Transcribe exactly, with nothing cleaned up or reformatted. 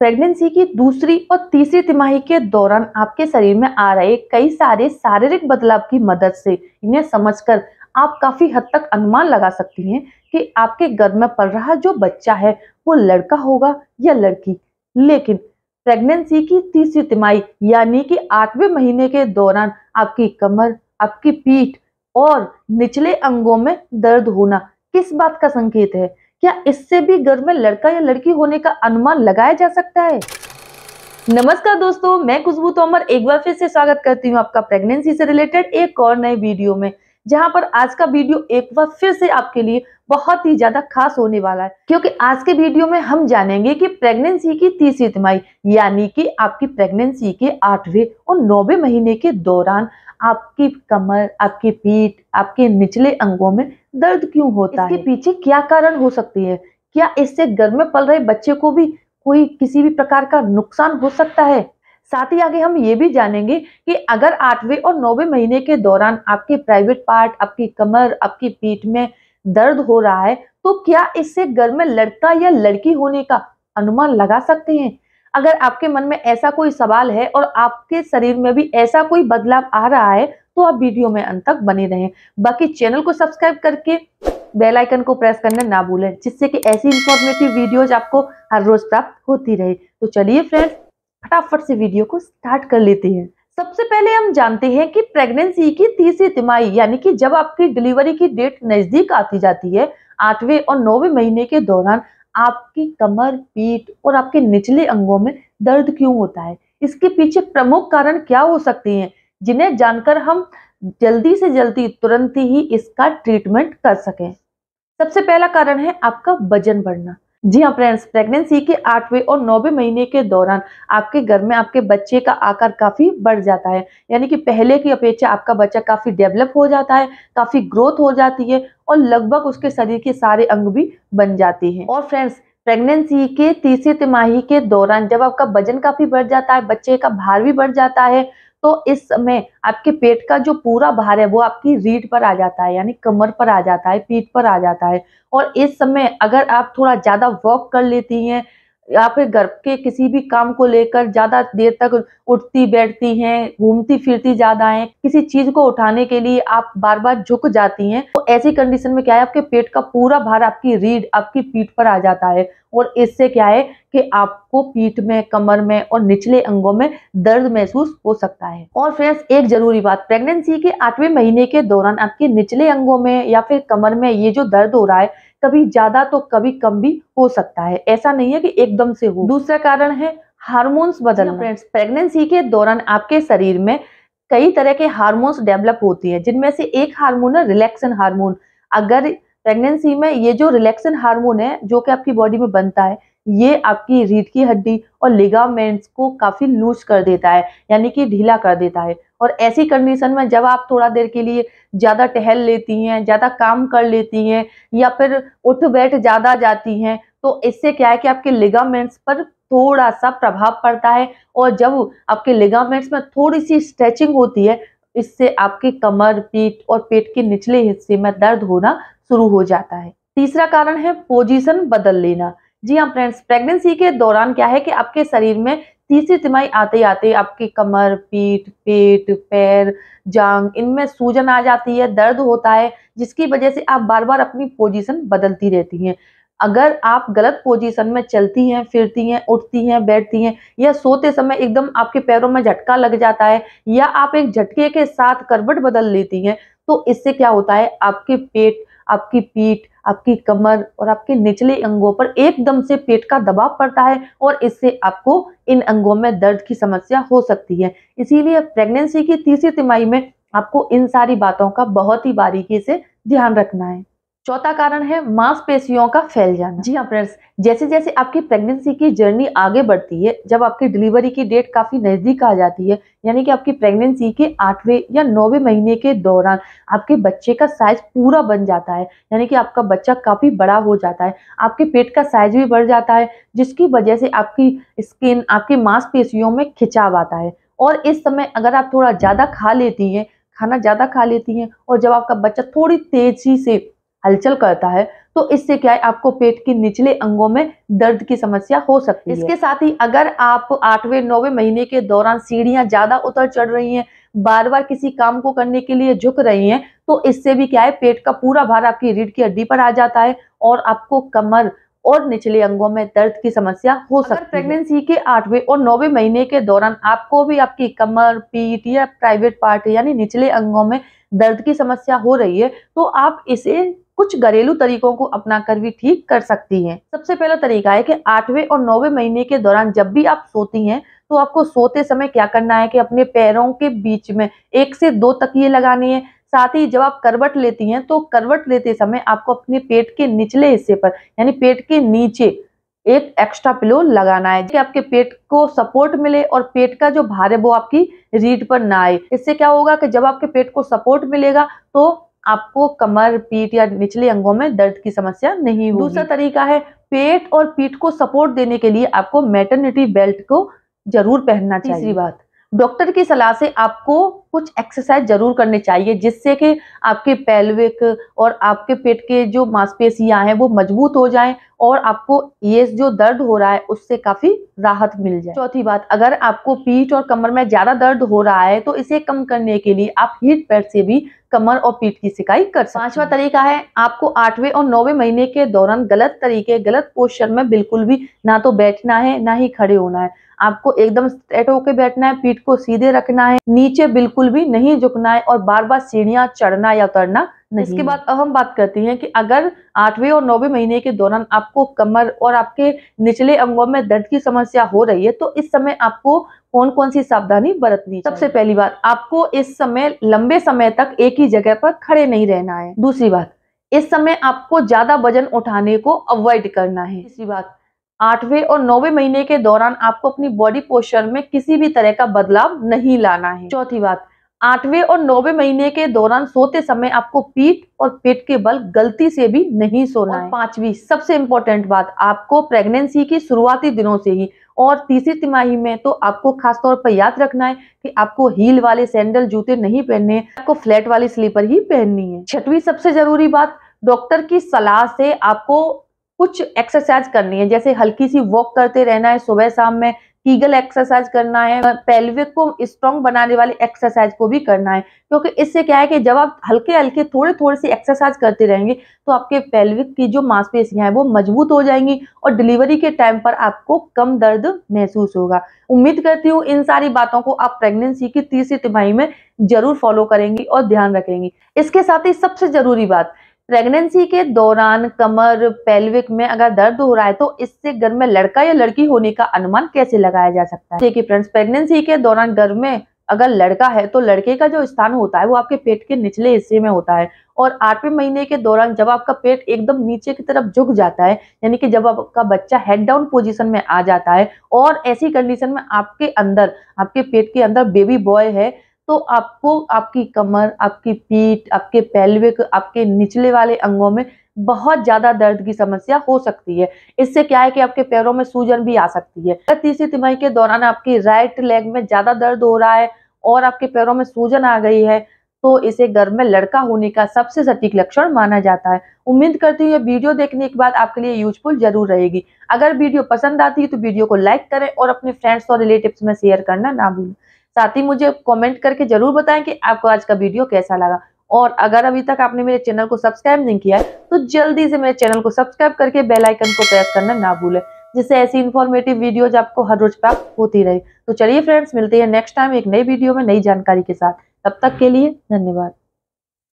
Pregnancy की दूसरी और तीसरी तिमाही के दौरान आपके शरीर में आ रहे कई सारे शारीरिक बदलाव की मदद से इन्हें समझकर आप काफी हद तक अनुमान लगा सकती हैं कि आपके गर्भ में पल रहा जो बच्चा है वो लड़का होगा या लड़की। लेकिन प्रेगनेंसी की तीसरी तिमाही यानी कि आठवें महीने के दौरान आपकी कमर, आपकी पीठ और निचले अंगों में दर्द होना किस बात का संकेत है? क्या इससे भी गर्भ में लड़का या लड़की होने का अनुमान लगाया जा सकता है? नमस्कार दोस्तों, मैं खुशबू तोमर एक बार फिर से स्वागत करती हूँ आपका प्रेगनेंसी से रिलेटेड एक और नए वीडियो में, जहाँ पर आज का वीडियो एक बार फिर से आपके लिए बहुत ही ज्यादा खास होने वाला है, क्योंकि आज के वीडियो में हम जानेंगे कि प्रेगनेंसी की तीसरी तिमाही यानी कि आपकी प्रेगनेंसी के आठवें और नौवें महीने के दौरान आपकी कमर, आपकी पीठ, आपके निचले अंगों में दर्द क्यों होता है? इसके पीछे क्या कारण हो सकती है? क्या इससे गर्भ में पल रहे बच्चे को भी कोई किसी भी प्रकार का नुकसान हो सकता है? साथ ही आगे हम ये भी जानेंगे कि अगर आठवें और नौवें महीने के दौरान आपके प्राइवेट पार्ट, आपकी कमर, आपकी पीठ में दर्द हो रहा है तो क्या इससे गर्भ में लड़का या लड़की होने का अनुमान लगा सकते हैं? अगर आपके मन में ऐसा कोई सवाल है और आपके शरीर में भी ऐसा कोई बदलाव आ रहा है तो आप वीडियो में अंत तक बने रहें। बाकी चैनल को सब्सक्राइब करके बेल आइकन को प्रेस करना ना भूलें, जिससे कि ऐसी इंफॉर्मेटिव वीडियोज आपको हर रोज प्राप्त होती रहे। तो चलिए फ्रेंड्स, फटाफट से वीडियो को स्टार्ट कर लेते हैं। सबसे पहले हम जानते हैं कि प्रेगनेंसी की तीसरी तिमाही यानी कि जब आपकी डिलीवरी की डेट नजदीक आती जाती है, आठवें और नौवें महीने के दौरान आपकी कमर, पीठ और आपके निचले अंगों में दर्द क्यों होता है? इसके पीछे प्रमुख कारण क्या हो सकते हैं, जिन्हें जानकर हम जल्दी से जल्दी तुरंत ही इसका ट्रीटमेंट कर सकें। सबसे पहला कारण है आपका वजन बढ़ना। जी हाँ फ्रेंड्स, प्रेगनेंसी के आठवें और नौवें महीने के दौरान आपके घर में आपके बच्चे का आकार काफ़ी बढ़ जाता है, यानी कि पहले की अपेक्षा आपका बच्चा काफ़ी डेवलप हो जाता है, काफ़ी ग्रोथ हो जाती है और लगभग उसके शरीर के सारे अंग भी बन जाते हैं। और फ्रेंड्स, प्रेगनेंसी के तीसरी तिमाही के दौरान जब आपका वजन काफ़ी बढ़ जाता है, बच्चे का भार भी बढ़ जाता है, तो इस समय आपके पेट का जो पूरा भार है वो आपकी रीढ़ पर आ जाता है, यानी कमर पर आ जाता है, पीठ पर आ जाता है। और इस समय अगर आप थोड़ा ज़्यादा वॉक कर लेती हैं, आप घर के किसी भी काम को लेकर ज़्यादा देर तक उठती बैठती हैं, घूमती फिरती ज़्यादा हैं, किसी चीज़ को उठाने के लिए आप बार बार झुक जाती हैं, तो ऐसी कंडीशन में क्या है, आपके पेट का पूरा भार आपकी रीढ़, आपकी पीठ पर आ जाता है और इससे क्या है कि आपको पीठ में, कमर में और निचले अंगों में दर्द महसूस हो सकता है। और फ्रेंड्स, एक जरूरी बात, प्रेगनेंसी के आठवें महीने के दौरान आपके निचले अंगों में या फिर कमर में ये जो दर्द हो रहा है कभी ज्यादा तो कभी कम भी हो सकता है, ऐसा नहीं है कि एकदम से हो। दूसरा कारण है हार्मोन्स बदलना। फ्रेंड्स, प्रेगनेंसी के दौरान आपके शरीर में कई तरह के हार्मोन्स डेवलप होती है, जिनमें से एक हार्मोन है रिलैक्सन हार्मोन। अगर प्रेगनेंसी में ये जो रिलैक्सन हार्मोन है जो कि आपकी बॉडी में बनता है, ये आपकी रीढ़ की हड्डी और लिगामेंट्स को काफ़ी लूज कर देता है, यानी कि ढीला कर देता है। और ऐसी कंडीशन में जब आप थोड़ा देर के लिए ज़्यादा टहल लेती हैं, ज़्यादा काम कर लेती हैं या फिर उठ बैठ ज़्यादा जाती हैं, तो इससे क्या है कि आपके लिगामेंट्स पर थोड़ा सा प्रभाव पड़ता है। और जब आपके लिगामेंट्स में थोड़ी सी स्ट्रेचिंग होती है, इससे आपकी कमर, पीठ और पेट के निचले हिस्से में दर्द होना शुरू हो जाता है। तीसरा कारण है पोजीशन बदल लेना। जी हाँ फ्रेंड्स, प्रेगनेंसी के दौरान क्या है कि आपके शरीर में तीसरी तिमाही आते आते आपकी कमर, पीठ, पेट, पैर, जांग, इनमें सूजन आ जाती है, दर्द होता है, जिसकी वजह से आप बार बार अपनी पोजीशन बदलती रहती हैं। अगर आप गलत पोजीशन में चलती हैं, फिरती हैं, उठती हैं, बैठती हैं या सोते समय एकदम आपके पैरों में झटका लग जाता है या आप एक झटके के साथ करवट बदल लेती हैं, तो इससे क्या होता है, आपके पेट, आपकी पीठ, आपकी कमर और आपके निचले अंगों पर एकदम से पेट का दबाव पड़ता है और इससे आपको इन अंगों में दर्द की समस्या हो सकती है। इसीलिए प्रेगनेंसी की तीसरी तिमाही में आपको इन सारी बातों का बहुत ही बारीकी से ध्यान रखना है। चौथा कारण है मांसपेशियों का फैल जाना। जी हाँ फ्रेंड्स, जैसे जैसे आपकी प्रेगनेंसी की जर्नी आगे बढ़ती है, जब आपकी डिलीवरी की डेट काफ़ी नज़दीक आ जाती है, यानी कि आपकी प्रेगनेंसी के आठवें या नौवें महीने के दौरान आपके बच्चे का साइज पूरा बन जाता है, यानी कि आपका बच्चा काफ़ी बड़ा हो जाता है, आपके पेट का साइज भी बढ़ जाता है, जिसकी वजह से आपकी स्किन, आपकी मांसपेशियों में खिंचाव आता है। और इस समय अगर आप थोड़ा ज़्यादा खा लेती हैं, खाना ज़्यादा खा लेती हैं और जब आपका बच्चा थोड़ी तेज़ी से हलचल करता है तो इससे क्या है, आपको पेट के निचले अंगों में दर्द की समस्या हो सकती है। इसके साथ ही अगर आप आठवें नौवें महीने के दौरान सीढ़ियां ज्यादा उतर चढ़ रही हैं, बार बार किसी काम को करने के लिए झुक रही हैं, तो इससे भी क्या है, पेट का पूरा भार आपकी रीढ़ की हड्डी पर आ जाता है और आपको कमर और निचले अंगों में दर्द की समस्या हो सकती है। प्रेगनेंसी के आठवें और नौवें महीने के दौरान आपको भी आपकी कमर, पीठ या प्राइवेट पार्ट यानी निचले अंगों में दर्द की समस्या हो रही है, तो आप इसे कुछ घरेलू तरीकों को अपनाकर भी ठीक कर सकती हैं। सबसे पहला तरीका है कि आठवें और नौवें महीने के दौरान जब भी आप सोती हैं, तो आपको सोते समय क्या करना है कि अपने पैरों के बीच में एक से दो तकिए लगाने हैं। साथ ही जब आप करवट लेती हैं, तो करवट लेते समय आपको अपने पेट के निचले हिस्से पर यानी पेट के नीचे एक एक्स्ट्रा पिलो लगाना है कि आपके पेट को सपोर्ट मिले और पेट का जो भार है वो आपकी रीढ़ पर ना आए। इससे क्या होगा कि जब आपके पेट को सपोर्ट मिलेगा तो आपको कमर, पीठ या निचले अंगों में दर्द की समस्या नहीं होगी। दूसरा तरीका है, पेट और पीठ को सपोर्ट देने के लिए आपको मैटरनिटी बेल्ट को जरूर पहनना चाहिए। तीसरी बात, डॉक्टर की सलाह से आपको कुछ एक्सरसाइज जरूर करनी चाहिए जिससे कि आपके पेल्विक और आपके पेट के जो मांसपेशियां हैं वो मजबूत हो जाएं और आपको ये जो दर्द हो रहा है उससे काफी राहत मिल जाए। चौथी बात, अगर आपको पीठ और कमर में ज्यादा दर्द हो रहा है तो इसे कम करने के लिए आप हीट पैड से भी कमर और पीठ की सिकाई कर सकते हैं। पांचवा तरीका है, आपको आठवें और नौवें महीने के दौरान गलत तरीके, गलत पोस्चर में बिल्कुल भी ना तो बैठना है ना ही खड़े होना है। आपको एकदम स्ट्रेट होके बैठना है, पीठ को सीधे रखना है, नीचे बिल्कुल भी नहीं झुकना है और बार बार सीढ़ियां चढ़ना या उतरना नहीं। इसके बाद अब हम बात करते हैं कि अगर आठवें और नौवें महीने के दौरान आपको कमर और आपके निचले अंगों में दर्द की समस्या हो रही है, तो इस समय आपको कौन कौन सी सावधानी बरतनी है। सबसे पहली बात, आपको इस समय लंबे समय तक एक ही जगह पर खड़े नहीं रहना है। दूसरी बात, इस समय आपको ज्यादा वजन उठाने को अवॉइड करना है। तीसरी बात, आठवें और नौवें महीने के दौरान आपको अपनी बॉडी पोस्चर में किसी भी तरह का बदलाव नहीं लाना है। चौथी बात, आठवें और नौवें महीने के दौरान सोते समय आपको पीठ और पेट के बल गलती से भी नहीं सोना है। पांचवी, सबसे इम्पोर्टेंट बात, आपको प्रेगनेंसी की शुरुआती दिनों से ही और तीसरी तिमाही में तो आपको खासतौर पर याद रखना है कि आपको हील वाले सैंडल जूते नहीं पहनने, आपको फ्लैट वाली स्लीपर ही पहननी है। छठवीं सबसे जरूरी बात, डॉक्टर की सलाह से आपको कुछ एक्सरसाइज करनी है, जैसे हल्की सी वॉक करते रहना है, सुबह शाम में कीगल एक्सरसाइज करना है, पेल्विक को स्ट्रॉन्ग बनाने वाली एक्सरसाइज को भी करना है, क्योंकि इससे क्या है कि जब आप हल्के हल्के थोड़े थोड़े से एक्सरसाइज करते रहेंगे तो आपके पेल्विक की जो मांसपेशियां हैं वो मजबूत हो जाएंगी और डिलीवरी के टाइम पर आपको कम दर्द महसूस होगा। उम्मीद करती हूँ इन सारी बातों को आप प्रेगनेंसी की तीसरी तिमाही में जरूर फॉलो करेंगी और ध्यान रखेंगी। इसके साथ ही सबसे जरूरी बात, प्रेगनेंसी के दौरान कमर, पेल्विक में अगर दर्द हो रहा है तो इससे घर में लड़का या लड़की होने का अनुमान कैसे लगाया जा सकता है। देखिए फ्रेंड्स, प्रेगनेंसी के दौरान घर में अगर लड़का है तो लड़के का जो स्थान होता है वो आपके पेट के निचले हिस्से में होता है और आठवें महीने के दौरान जब आपका पेट एकदम नीचे की तरफ झुक जाता है, यानी कि जब आपका बच्चा हेड डाउन पोजीशन में आ जाता है और ऐसी कंडीशन में आपके अंदर, आपके पेट के अंदर बेबी बॉय है, तो आपको आपकी कमर, आपकी पीठ, आपके पेल्विक, आपके निचले वाले अंगों में बहुत ज्यादा दर्द की समस्या हो सकती है। इससे क्या है कि आपके पैरों में सूजन भी आ सकती है। तीसरी तिमाही के दौरान आपकी राइट लेग में ज्यादा दर्द हो रहा है और आपके पैरों में सूजन आ गई है तो इसे गर्भ में लड़का होने का सबसे सटीक लक्षण माना जाता है। उम्मीद करती हूँ ये वीडियो देखने के बाद आपके लिए यूजफुल जरूर रहेगी। अगर वीडियो पसंद आती है तो वीडियो को लाइक करें और अपने फ्रेंड्स और रिलेटिव्स में शेयर करना ना भूलें। साथ ही मुझे कमेंट करके जरूर बताएं कि आपको आज का वीडियो कैसा लगा और अगर अभी तक आपने मेरे चैनल को सब्सक्राइब नहीं किया है तो जल्दी से मेरे चैनल को सब्सक्राइब करके बेल आइकन को प्रेस करना ना भूलें, जिससे ऐसी इन्फॉर्मेटिव वीडियोज आपको हर रोज प्राप्त होती रहे। तो चलिए फ्रेंड्स, मिलते हैं नेक्स्ट टाइम एक नई वीडियो में नई जानकारी के साथ। तब तक के लिए धन्यवाद।